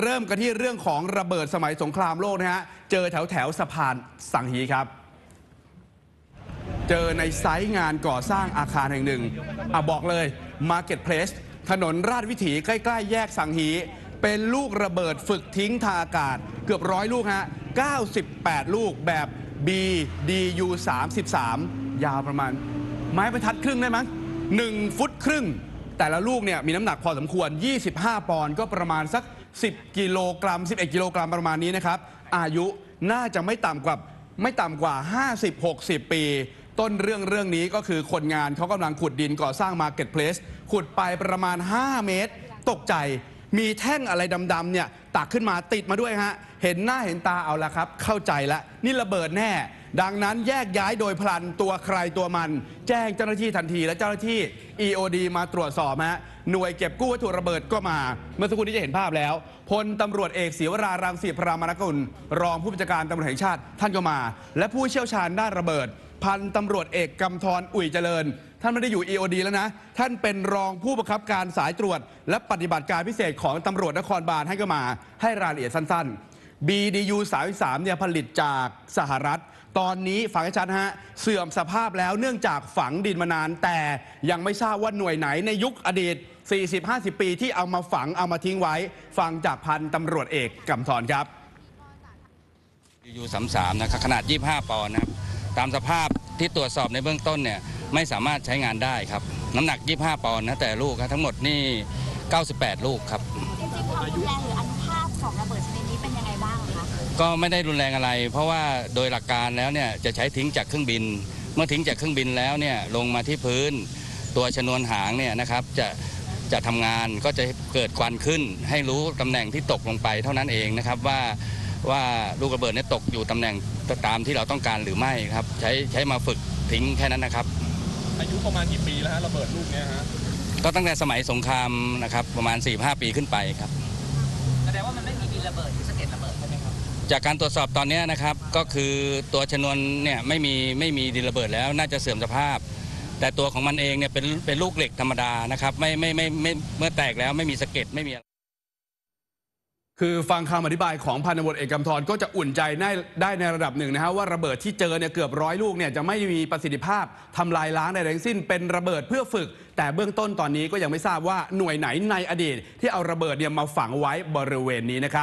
เริ่มกันที่เรื่องของระเบิดสมัยสงครามโลกนะฮะเจอแถวสะพานสังฮีครับเจอในไซต์งานก่อสร้างอาคารแห่งหนึ่งบอกเลย Marketplace ถนนราชวิถีใกล้ๆแยกสังฮีเป็นลูกระเบิดฝึกทิ้งทางอากาศเกือบ100ลูกฮะ98ลูกแบบ BDU-33 ยาวประมาณไม้บรรทัดครึ่งได้มั้ง1ฟุตครึ่งแต่ละลูกเนี่ยมีน้ำหนักพอสมควร25ปอนด์ก็ประมาณสัก10กิโลกรัม11กิโลกรัมประมาณนี้นะครับอายุน่าจะไม่ต่ำกว่า50-60 ปีต้นเรื่องนี้ก็คือคนงานเขากำลังขุดดินก่อสร้าง Marketplace ขุดไปประมาณ5เมตรตกใจมีแท่งอะไรดำๆเนี่ยตักขึ้นมาติดมาด้วยฮะเห็นหน้าเห็นตาเอาละครับเข้าใจละนี่ระเบิดแน่ดังนั้นแยกย้ายโดยพลันตัวใครตัวมันแจ้งเจ้าหน้าที่ทันทีและเจ้าหน้าที่ EOD มาตรวจสอบฮะหน่วยเก็บกู้วัตถุระเบิดก็มาเมื่อสักครู่นี้จะเห็นภาพแล้วพลตำรวจเอกศิวรารังสีพรามนกุลรองผู้บัญชาการตำรวจแห่งชาติท่านก็มาและผู้เชี่ยวชาญด้านระเบิดพันตำรวจเอกกำธรอุ่ยเจริญท่านไม่ได้อยู่ EOD แล้วนะท่านเป็นรองผู้บังคับการสายตรวจและปฏิบัติการพิเศษของตำรวจนครบาลให้ก็มาให้รายละเอียดสั้นๆ BDU-33 เนี่ยผลิตจากสหรัฐตอนนี้ฝังชัดฮะเสื่อมสภาพแล้วเนื่องจากฝังดินมานานแต่ยังไม่ทราบว่าหน่วยไหนในยุคอดีต 40-50 ปีที่เอามาฝังเอามาทิ้งไว้ฟังจากพันตำรวจเอกกำธรครับ BDU-33 นะครับขนาด25ปอนด์นะครับตามสภาพที่ตรวจสอบในเบื้องต้นเนี่ยไม่สามารถใช้งานได้ครับน้ำหนัก25ปอนด์นะแต่ลูกทั้งหมดนี่98ลูกครับความรุนแรงหรืออนุภาพของระเบิดชนิดนี้เป็นยังไงบ้างคะก็ไม่ได้รุนแรงอะไรเพราะว่าโดยหลักการแล้วเนี่ยจะใช้ทิ้งจากเครื่องบินเมื่อทิ้งจากเครื่องบินแล้วเนี่ยลงมาที่พื้นตัวชนวนหางเนี่ยนะครับจะทำงานก็จะเกิดควันขึ้นให้รู้ตำแหน่งที่ตกลงไปเท่านั้นเองนะครับว่าลูกระเบิดเนี่ยตกอยู่ตำแหน่งตามที่เราต้องการหรือไม่ครับใช้มาฝึกทิ้งแค่นั้นนะครับอายุประมาณกี่ปีแล้วฮะระเบิดลูกเนี้ยฮะก็ตั้งแต่สมัยสงครามนะครับประมาณ 4-5 ปีขึ้นไปครับแสดงว่ามันไม่มีดินระเบิดหรือสะเก็ดระเบิดใช่ไหมครับจากการตรวจสอบตอนนี้นะครับก็คือตัวชนวนเนี่ยไม่มีดินระเบิดแล้วน่าจะเสื่อมสภาพแต่ตัวของมันเองเนี่ยเป็นลูกเหล็กธรรมดานะครับไม่เมื่อแตกแล้วไม่มีสะเก็ดไม่มีคือฟังคำอธิบายของพันตำรวจเอกกำธรก็จะอุ่นใจได้ในระดับหนึ่งนะฮะว่าระเบิดที่เจอเนี่ยเกือบ100ลูกเนี่ยจะไม่มีประสิทธิภาพทำลายล้างใดทั้งสิ้นเป็นระเบิดเพื่อฝึกแต่เบื้องต้นตอนนี้ก็ยังไม่ทราบว่าหน่วยไหนในอดีตที่เอาระเบิดเนี่ยมาฝังไว้บริเวณนี้นะครับ